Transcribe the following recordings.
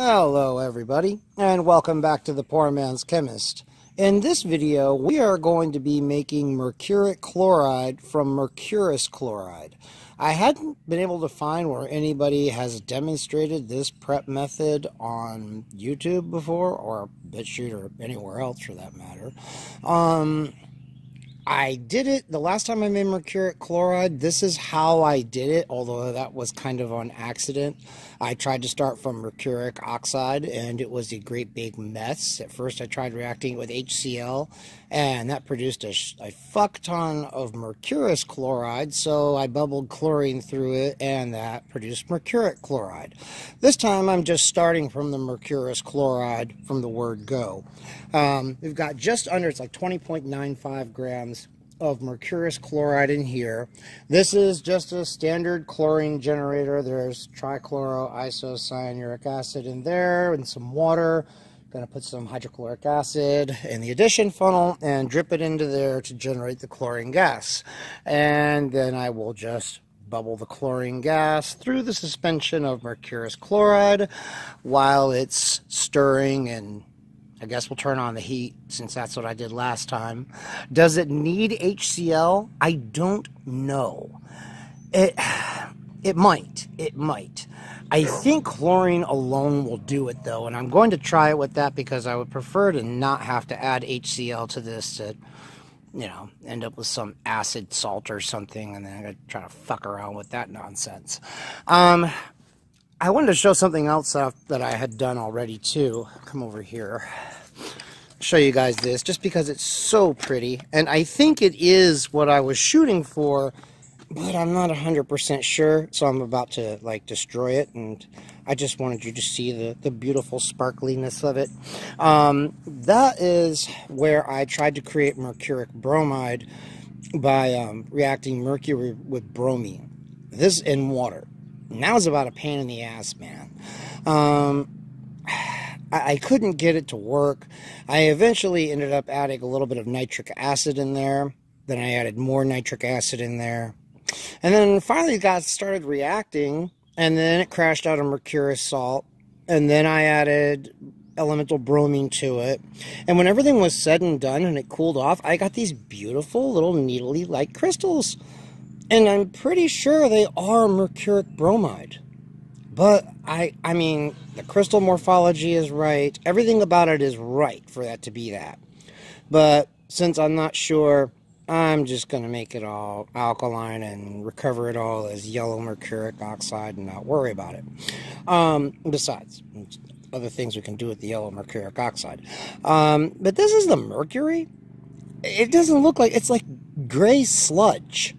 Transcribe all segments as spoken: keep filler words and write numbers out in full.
Hello everybody, and welcome back to the Poor Man's Chemist. In this video we are going to be making mercuric chloride from mercurous chloride. I hadn't been able to find where anybody has demonstrated this prep method on YouTube before, or BitChute, or anywhere else for that matter. Um, I did it the last time I made mercuric chloride. This is how I did it, although that was kind of on accident. I tried to start from mercuric oxide, and it was a great big mess. At first I tried reacting with H C l, and that produced a, a fuck ton of mercurous chloride, so I bubbled chlorine through it, and that produced mercuric chloride. This time I'm just starting from the mercurous chloride from the word go. Um, we've got just under, it's like twenty point nine five grams of mercurous chloride in here. This is just a standard chlorine generator. There's trichloroisocyanuric acid in there and some water. Going to put some hydrochloric acid in the addition funnel and drip it into there to generate the chlorine gas. And then I will just bubble the chlorine gas through the suspension of mercurous chloride while it's stirring, and I guess we'll turn on the heat since that's what I did last time. Does it need H C l? I don't know. It, it might. It might. I think chlorine alone will do it though, and I'm going to try it with that because I would prefer to not have to add H C l to this to, you know, end up with some acid salt or something, and then I'm going to try to fuck around with that nonsense. Um... I wanted to show something else that I had done already too. Come over here, show you guys this, just because it's so pretty, and I think it is what I was shooting for, but I'm not one hundred percent sure, so I'm about to like destroy it, and I just wanted you to see the, the beautiful sparkliness of it. Um, that is where I tried to create mercuric bromide by um, reacting mercury with bromine. This in water. Now it's about a pain in the ass, man. Um, I, I couldn't get it to work. I eventually ended up adding a little bit of nitric acid in there. Then I added more nitric acid in there. And then finally got started reacting, and then it crashed out of mercurous salt. And then I added elemental bromine to it. And when everything was said and done and it cooled off, I got these beautiful little needly-like crystals. And I'm pretty sure they are mercuric bromide. But, I I mean, the crystal morphology is right. Everything about it is right for that to be that. But, since I'm not sure, I'm just going to make it all alkaline and recover it all as yellow mercuric oxide and not worry about it. Um, besides, other things we can do with the yellow mercuric oxide. Um, but this is the mercury. It doesn't look like, it's like gray sludge.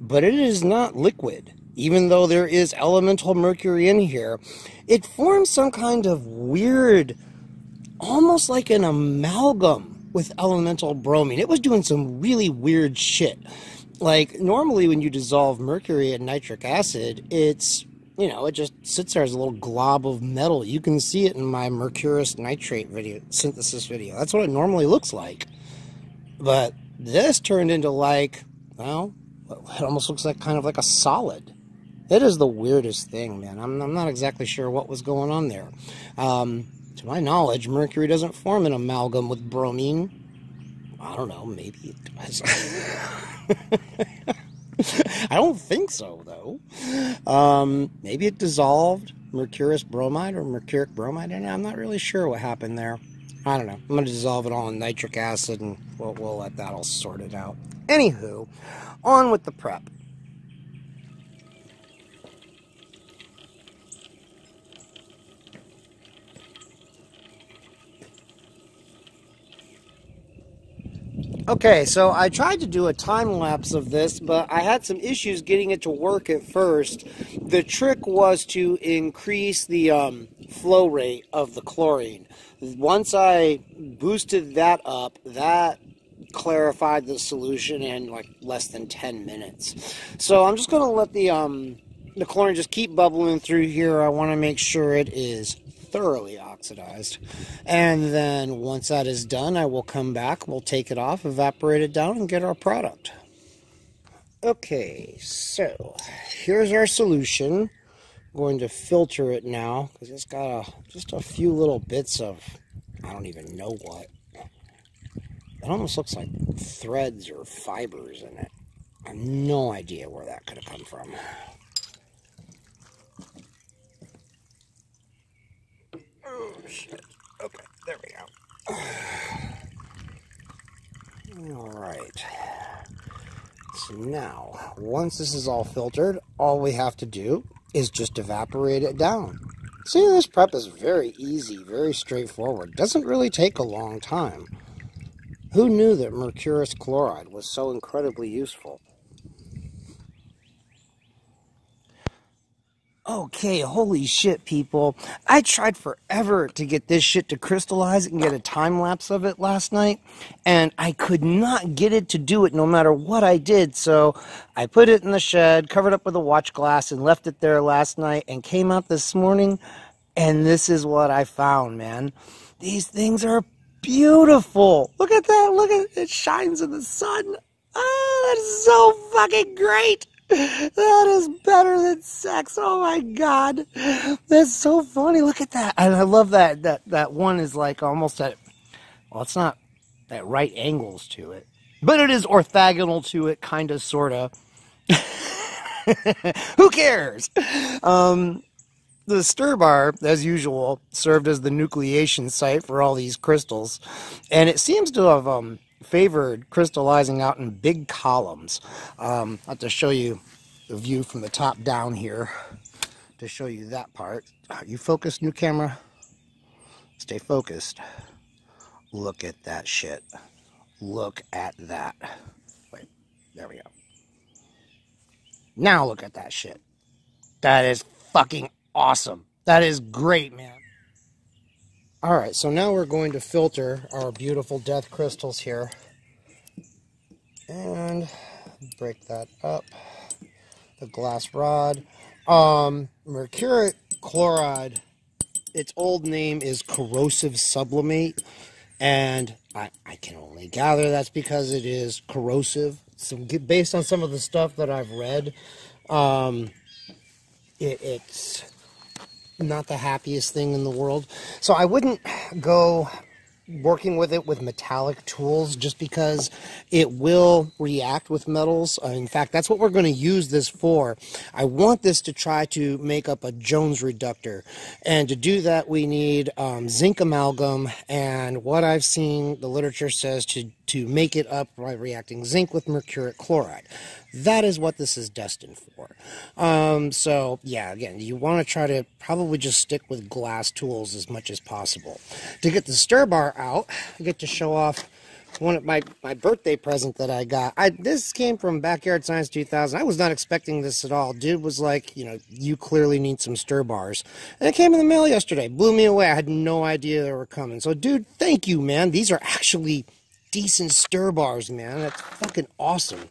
But it is not liquid, even though there is elemental mercury in here. It forms some kind of weird, almost like an amalgam with elemental bromine. It was doing some really weird shit. Like, normally when you dissolve mercury in nitric acid, it's, you know, it just sits there as a little glob of metal. You can see it in my mercurous nitrate video, synthesis video. That's what it normally looks like. But this turned into like, well, it almost looks like kind of like a solid. It is the weirdest thing, man. I'm, I'm not exactly sure what was going on there. Um, to my knowledge, mercury doesn't form an amalgam with bromine. I don't know, maybe it does. I don't think so, though. Um, maybe it dissolved mercurous bromide or mercuric bromide, and I'm not really sure what happened there. I don't know. I'm going to dissolve it all in nitric acid, and we'll, we'll let that all sort it out. Anywho, on with the prep. Okay, so I tried to do a time lapse of this, but I had some issues getting it to work at first. The trick was to increase the um, flow rate of the chlorine. Once I boosted that up, that clarified the solution in like less than ten minutes. So I'm just going to let the um the chlorine just keep bubbling through here. I want to make sure it is thoroughly oxidized, and then once that is done, I will come back, we'll take it off, evaporate it down, and get our product. Okay, so here's our solution. going to filter it now because it's got a, just a few little bits of, I don't even know what. It almost looks like threads or fibers in it. I have no idea where that could have come from. Oh, shit. Okay, there we go. Alright. So now, once this is all filtered, all we have to do is just evaporate it down. See, this prep is very easy, very straightforward. Doesn't really take a long time. Who knew that mercurous chloride was so incredibly useful? Okay, holy shit, people. I tried forever to get this shit to crystallize and get a time lapse of it last night, and I could not get it to do it no matter what I did, so I put it in the shed, covered up with a watch glass, and left it there last night, and came out this morning, and this is what I found, man. These things are beautiful. Look at that. Look at it. It shines in the sun. Oh, that is so fucking great. That is better than sex. Oh my god, that's so funny. Look at that. And I love that that that one is like almost at, well, it's not at right angles to it, but it is orthogonal to it, kind of, sort of. Who cares? um The stir bar, as usual, served as the nucleation site for all these crystals, and it seems to have um favored crystallizing out in big columns. Um, I'll have to show you the view from the top down here to show you that part. Are you focused, new camera? Stay focused. Look at that shit. Look at that. Wait, there we go. Now look at that shit. That is fucking awesome. That is great, man. All right, so now we're going to filter our beautiful death crystals here and break that up. The glass rod. Um, mercuric chloride, its old name is corrosive sublimate, and I, I can only gather that's because it is corrosive. So based on some of the stuff that I've read, um, it, it's... not the happiest thing in the world. So I wouldn't go working with it with metallic tools just because it will react with metals. In fact, that's what we're going to use this for. I want this to try to make up a Jones reductor. And to do that, we need um, zinc amalgam. And what I've seen, the literature says to, to make it up by reacting zinc with mercuric chloride. That is what this is destined for. Um, so, yeah, again, you want to try to probably just stick with glass tools as much as possible. To get the stir bar out, I get to show off one of my, my birthday present that I got. I, this came from Backyard Science two thousand. I was not expecting this at all. Dude was like, you know, you clearly need some stir bars. And it came in the mail yesterday. Blew me away. I had no idea they were coming. So, dude, thank you, man. These are actually decent stir bars, man. That's fucking awesome.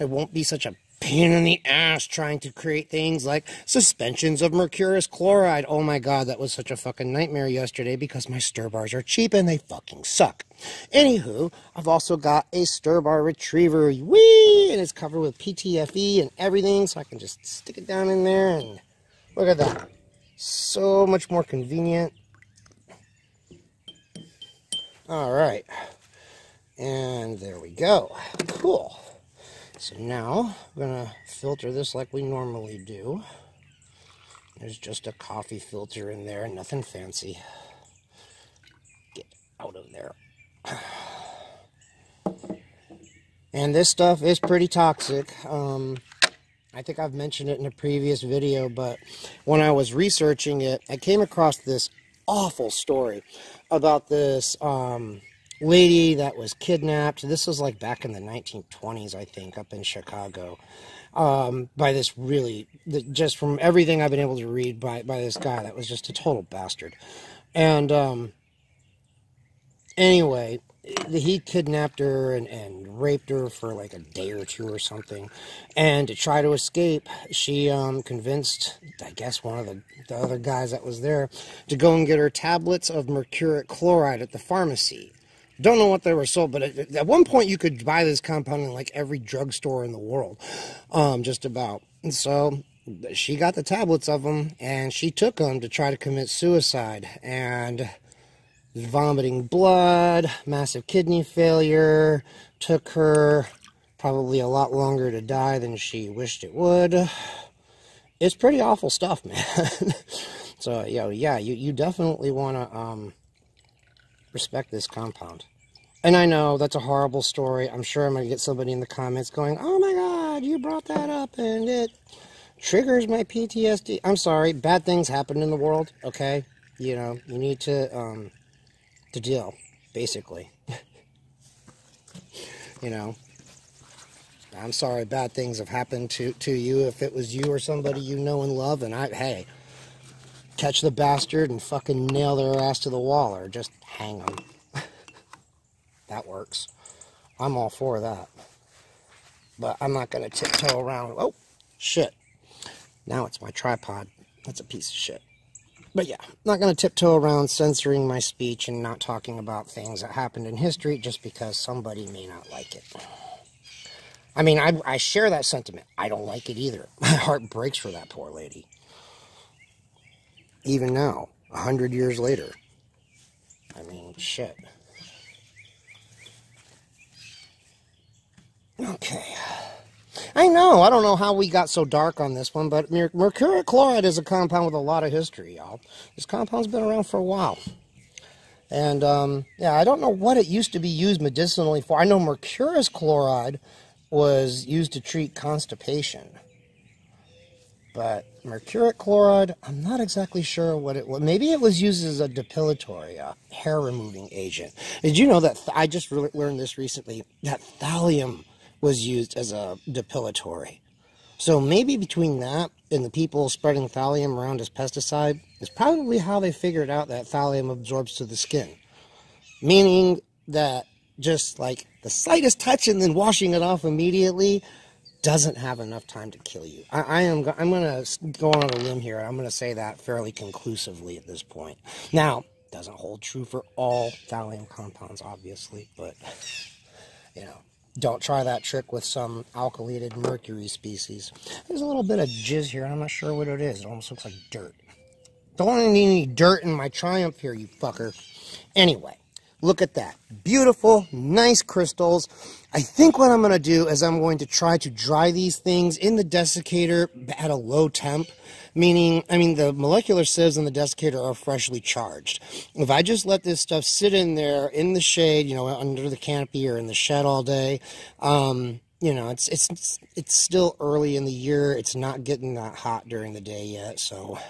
It won't be such a pain in the ass trying to create things like suspensions of mercurous chloride. Oh my god, that was such a fucking nightmare yesterday because my stir bars are cheap and they fucking suck. Anywho, I've also got a stir bar retriever. Whee! And it's covered with P T F E and everything, so I can just stick it down in there and look at that. So much more convenient. Alright. And there we go. Cool. So now we're going to filter this like we normally do. There's just a coffee filter in there, nothing fancy. Get out of there. And this stuff is pretty toxic. Um, I think I've mentioned it in a previous video, but when I was researching it, I came across this awful story about this... Um, lady that was kidnapped. This was like back in the nineteen twenties, I think, up in Chicago, um, by this really, just from everything I've been able to read, by, by this guy that was just a total bastard. And um, anyway, he kidnapped her and, and raped her for like a day or two or something. And to try to escape, she um, convinced, I guess, one of the, the other guys that was there to go and get her tablets of mercuric chloride at the pharmacy. Don't know what they were sold, but at, at one point you could buy this compound in like every drugstore in the world, um, just about. And so she got the tablets of them, and she took them to try to commit suicide, and vomiting blood, massive kidney failure, took her probably a lot longer to die than she wished it would. It's pretty awful stuff, man. So, you know, yeah, you, you definitely want to um, respect this compound. And I know that's a horrible story. I'm sure I'm going to get somebody in the comments going, "Oh my God, you brought that up and it triggers my P T S D. I'm sorry, bad things happen in the world, okay? You know, you need to, um, to deal, basically. You know, I'm sorry bad things have happened to, to you. If it was you or somebody you know and love, and I, hey, catch the bastard and fucking nail their ass to the wall or just hang them. That works. I'm all for that. But I'm not going to tiptoe around. Oh, shit. Now it's my tripod. That's a piece of shit. But yeah, I'm not going to tiptoe around censoring my speech and not talking about things that happened in history just because somebody may not like it. I mean, I, I share that sentiment. I don't like it either. My heart breaks for that poor lady. Even now, a hundred years later. I mean, shit. Okay. I know, I don't know how we got so dark on this one, but merc mercuric chloride is a compound with a lot of history, y'all. This compound's been around for a while. And, um, yeah, I don't know what it used to be used medicinally for. I know mercurous chloride was used to treat constipation. But mercuric chloride, I'm not exactly sure what it was. Maybe it was used as a depilatory, a hair-removing agent. Did you know that, th I just really learned this recently, that thallium was used as a depilatory. So maybe between that and the people spreading thallium around as pesticide is probably how they figured out that thallium absorbs to the skin. Meaning that just like the slightest touch and then washing it off immediately doesn't have enough time to kill you. I, I am I'm going to go on a limb here. I'm going to say that fairly conclusively at this point. Now, doesn't hold true for all thallium compounds, obviously, but you know. Don't try that trick with some alkylated mercury species. There's a little bit of jizz here, and I'm not sure what it is. It almost looks like dirt. Don't want any, any dirt in my Triumph here, you fucker. Anyway, look at that. Beautiful, nice crystals. I think what I'm going to do is I'm going to try to dry these things in the desiccator at a low temp. Meaning, I mean, the molecular sieves in the desiccator are freshly charged. If I just let this stuff sit in there in the shade, you know, under the canopy or in the shed all day, um, you know, it's, it's, it's still early in the year. It's not getting that hot during the day yet, so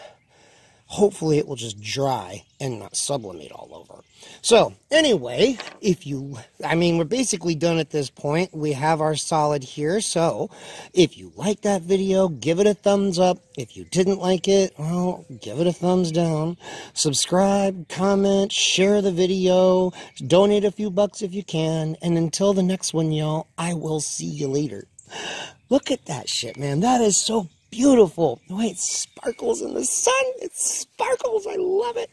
hopefully it will just dry and not sublimate all over. So anyway, if you, I mean, we're basically done at this point. We have our solid here. So if you like that video, give it a thumbs up. If you didn't like it, well, give it a thumbs down. Subscribe, comment, share the video, donate a few bucks if you can. And until the next one, y'all, I will see you later. Look at that shit, man. That is so beautiful. The way it sparkles in the sun, it sparkles. I love it.